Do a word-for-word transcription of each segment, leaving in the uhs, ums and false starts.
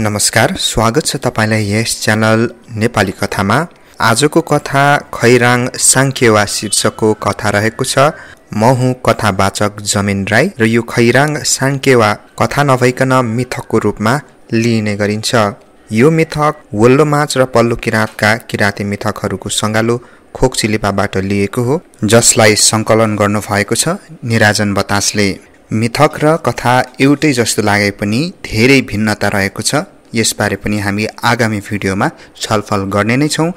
नमस्कार, स्वागत छ तपाईलाई यस च्यानल नेपाली कथामा। आजको कथा खैराङ साङ्केवा शीर्षकको कथा रहेको छ। म हुँ कथावाचक जमिन राई र यो खैराङ साङ्केवा कथा नभइकन मिथकको रूपमा लिइने गरिन्छ। यो मिथक वल्लो माछ र पल्लो किराँतका किराँती मिथकहरूको सँगालो खोकचिलिपाबाट लिएको हो, जसलाई सङ्कलन गर्नु भएको छ निराजन बतासले। मिथक र कथा एउटै जस्तो लागे पनि धेरै भिन्नता रहेको छ। यसबारे पनि हामी आगामी भिडियोमा छलफल गर्ने नै छौँ।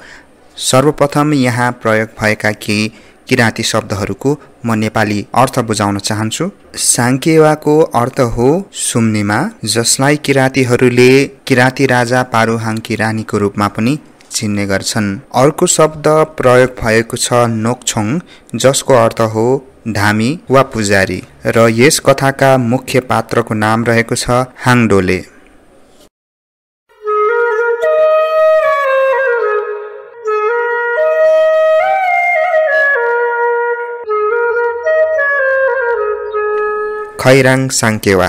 सर्वप्रथम यहाँ प्रयोग भएका केही किराँती शब्दहरूको म नेपाली अर्थ बुझाउन चाहन्छु। साङ्केवाको अर्थ हो सुम्निमा, जसलाई किराँतीहरूले किराँती राजा पारोहांकी रानीको रूपमा पनि चिन्ने गर्छन्। अर्को शब्द प्रयोग भएको छ नाक्छोङ, जसको अर्थ हो धामी वा पुजारी र यस कथाका मुख्य पात्रको नाम रहेको छ हाङडोले। खैराङ साङ्केवा।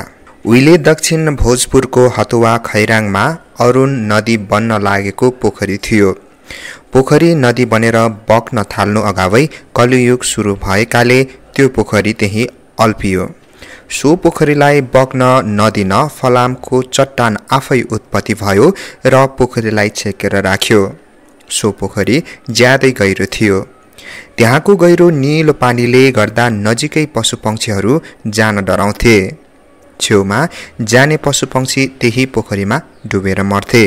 उहिले दक्षिण भोजपुरको हतुवा खैराङमा अरुण नदी बन्न लागेको पोखरी थियो। पोखरी नदी बनेर बग्न थाल्नु अगावै कलियुग सुरु भएकाले त्यो पोखरी त्यही अल्पियो। सो पोखरीलाई बग्न नदिन फलामको चट्टान आफै उत्पत्ति भयो र पोखरीलाई छेकेर राख्यो। सो पोखरी ज्यादै गहिरो थियो। त्यहाँको गहिरो नीलो पानीले गर्दा नजिकै पशुपक्षीहरू जान डराउँथे। छेउमा जाने पशुपक्षी त्यही पोखरीमा डुबेर मर्थे।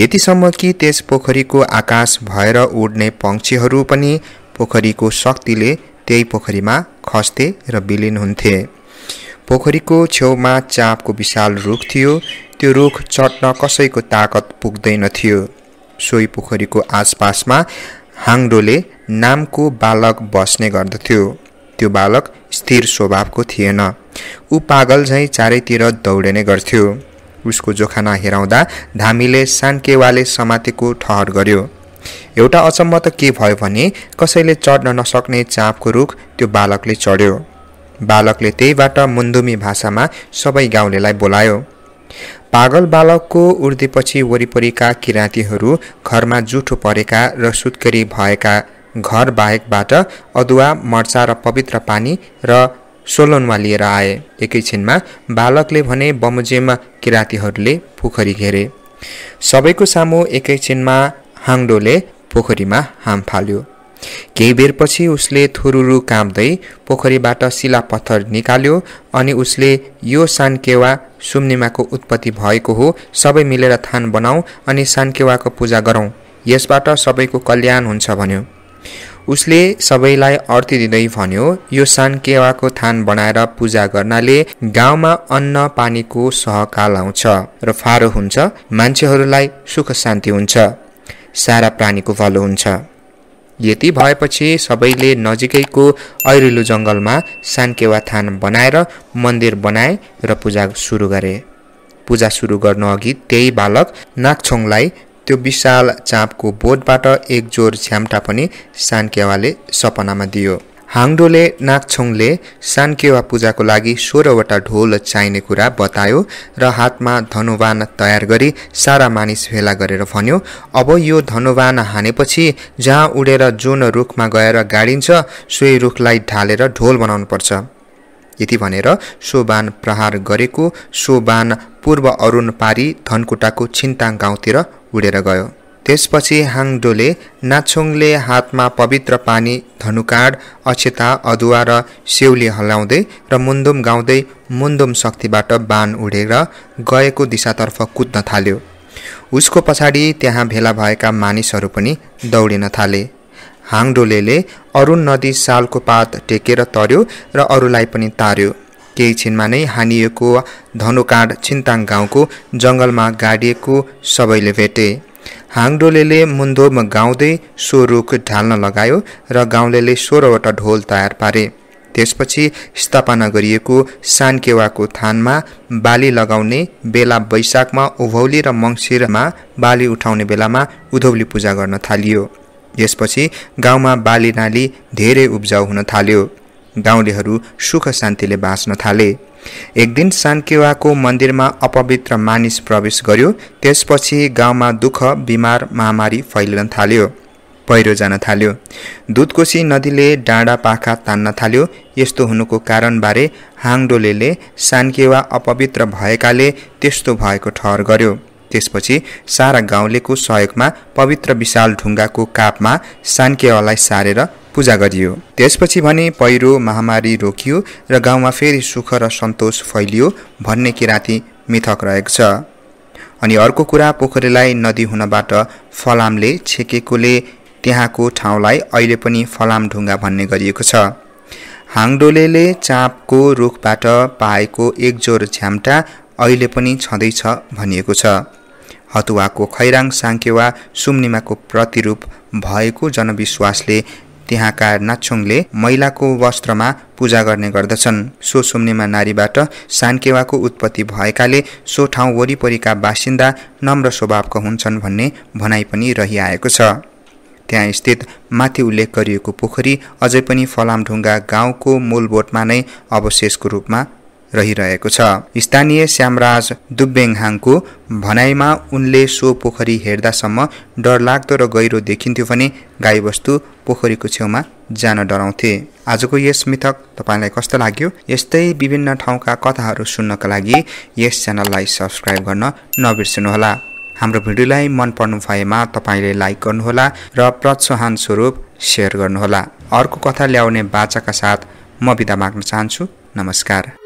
यतिसम्म कि त्यस पोखरीको आकाश भएर उड्ने पक्षीहरू पनि पोखरीको शक्तिले त्यही पोखरीमा खस्थे र विलीन हुन्थे। पोखरीको छेउमा चाँपको विशाल रुख थियो। त्यो रुख चट्न कसैको ताकत पुग्दैन थियो। सोही पोखरीको आसपासमा हाङडोले नामको बालक बस्ने गर्दथ्यो। त्यो बालक स्थिर स्वभावको थिएन। ऊ पागल झैँ चारैतिर दौडिने गर्थ्यो। उसको जोखाना हेराउँदा धामीले साङ्केवाले समातेको ठहर गर्यो। एउटा अचम्म त के भयो भने कसैले चढ्न नसक्ने चाँपको रुख त्यो बालकले चढ्यो। बालकले त्यहीबाट मुन्दुमी भाषामा सबै गाउँलेलाई बोलायो। पागल बालकको उर्धिपछि वरिपरिका किराँतीहरू घरमा जुठो परेका र सुत्केरी भएका घर बाहेकबाट अदुवा, मर्चा र पवित्र पानी र सोलोनमा लिएर आए। एकैछिनमा बालकले भने बमोजिम किराँतीहरूले पोखरी घेरे। सबैको सामु एकैछिनमा हाङडोले पोखरीमा हाम फाल्यो। केही बेरपछि उसले थुरुरु काँप्दै पोखरीबाट शिला पत्थर निकाल्यो अनि उसले यो साङ्केवा सुम्निमाको उत्पत्ति भएको हो, सबै मिलेर थान बनाऊ अनि साङ्केवाको पूजा गरौँ, यसबाट सबैको कल्याण हुन्छ भन्यो। उसले सबैलाई अर्ती दिँदै भन्यो, यो साङ्केवाको थान बनाएर पूजा गर्नाले गाउँमा अन्न पानीको सहकाल आउँछ र फारो हुन्छ, मान्छेहरूलाई सुख शान्ति हुन्छ, सारा प्राणीको भलो हुन्छ। यति भएपछि सबैले नजिकैको ऐरिलो जङ्गलमा साङ्केवा थान बनाएर मन्दिर बनाए र पूजा सुरु गरे। पूजा सुरु गर्नु अघि त्यही बालक नाक्छोङलाई त्यो विशाल चाँपको बोटबाट एक जोर झ्यामटा पनि साङ्केवाले सपनामा दियो। हाङडोले नाक्छोङले साङ्केवा पूजाको लागि सोह्रवटा ढोल चाहिने कुरा बतायो र हातमा धनुवान तयार गरी सारा मानिस भेला गरेर भन्यो, अब यो धनुवान हानेपछि जहाँ उडेर जुन रुखमा गएर गाडिन्छ सोही रुखलाई ढालेर ढोल बनाउनुपर्छ। यति भनेर सो बाण प्रहार गरेको सो बाण पूर्व अरुण पारी धनकुटाको छिन्ताङ गाउँतिर उडेर गयो। त्यसपछि हाङडोले नाक्छोङले हातमा पवित्र पानी, धनुकाड, अक्षता, अदुवा र सेउली हल्लाउँदै र मुन्दुम गाउँदै मुन्दुम शक्तिबाट बाण उडेर गएको दिशातर्फ कुद्न थाल्यो। उसको पछाडि त्यहाँ भेला भएका मानिसहरू पनि दौडिन थाले। हाङडोले अरुण नदी सालको पात टेकेर तर्यो र अरूलाई पनि तार्यो। केही छिनमा नै हानिएको धनुकाड छिन्ताङ गाउँको जङ्गलमा गाडिएको सबैले भेटे। हाङडोले मुन्दोम गाउँदै सो रुख ढाल्न लगायो र गाउँलेले सोह्रवटा ढोल तयार पारे। त्यसपछि स्थापना गरिएको साङ्केवाको थानमा बाली लगाउने बेला वैशाखमा उभौली र मङ्सिरमा बाली उठाउने बेलामा उधौली पूजा गर्न थालियो। यसपछि गाउँमा बाली नाली धेरै उब्जाउ हुन थाल्यो। गाउँलेहरू सुख शान्तिले बाँच्न थाले। एक दिन साङ्केवाको मन्दिरमा अपवित्र मानिस प्रवेश गर्यो। त्यसपछि गाउँमा दुःख, बिमार, महामारी फैलन थाल्यो। पहिरो जान थाल्यो। दुधकोशी नदीले डाँडा पाखा तान्न थाल्यो। यस्तो हुनुको कारणबारे हाङडोलेले साङ्केवा अपवित्र भएकाले त्यस्तो भएको ठहर गर्यो। त्यसपछि सारा गाउँलेको सहयोगमा पवित्र विशाल ढुङ्गाको कापमा साङ्केवालाई सारेर पूजा गरियो। त्यसपछि भने पहिरो, महामारी रोकियो र गाउँमा फेरि सुख र सन्तोष फैलियो भन्ने किराँती मिथक रहेको छ। अनि अर्को कुरा, पोखरीलाई नदी हुनबाट फलामले छेकेकोले त्यहाँको ठाउँलाई अहिले पनि फलाम ढुङ्गा भन्ने गरिएको छ। हाङडोलेले चाँपको रुखबाट पाएको एकजोर झ्यामटा अहिले पनि छँदैछ भनिएको छ। हतुवाको खैराङ साङ्केवा सुम्निमाको प्रतिरूप भएको जनविश्वासले त्यहाँका नाक्छोङले महिलाको वस्त्रमा पूजा गर्ने गर्दछन्। सो सुम्निमा नारीबाट साङ्केवाको उत्पत्ति भएकाले सो ठाउँ वरिपरिका बासिन्दा नम्र स्वभावका हुन्छन् भन्ने भनाइ पनि रहिआएको छ। त्यहाँ स्थित माथि उल्लेख गरिएको पोखरी अझै पनि फलामढुङ्गा गाउँको मूलबोटमा नै अवशेषको रूपमा रहिरहेको छ। स्थानीय श्यामराज दुब्बेङहाङको भनाइमा उनले सो पोखरी हेर्दासम्म डरलाग्दो र गहिरो देखिन्थ्यो भने गाईवस्तु पोखरीको छेउमा जान डराउँथे। आजको यस मिथक तपाईँलाई कस्तो लाग्यो? यस्तै विभिन्न ठाउँका कथाहरू सुन्नका लागि यस च्यानललाई सब्सक्राइब गर्न नबिर्सनुहोला। हाम्रो भिडियोलाई मन पर्नु भएमा तपाईले लाइक गर्नुहोला र प्रोत्साहन स्वरूप सेयर गर्नुहोला। अर्को कथा ल्याउने बाचाका साथ म बिदा माग्न चाहन्छु। नमस्कार।